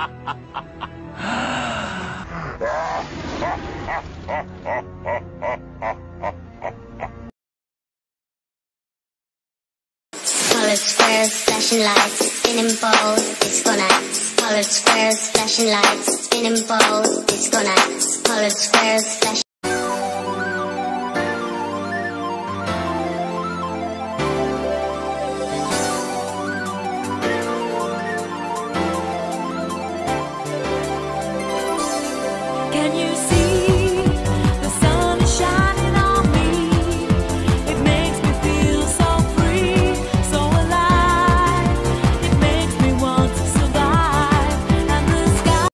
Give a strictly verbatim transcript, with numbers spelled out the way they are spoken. Squares, flashing lights, spinning balls, disco nights. Colored squares, flashing lights, spinning balls, disco nights. Colored squares, flashing.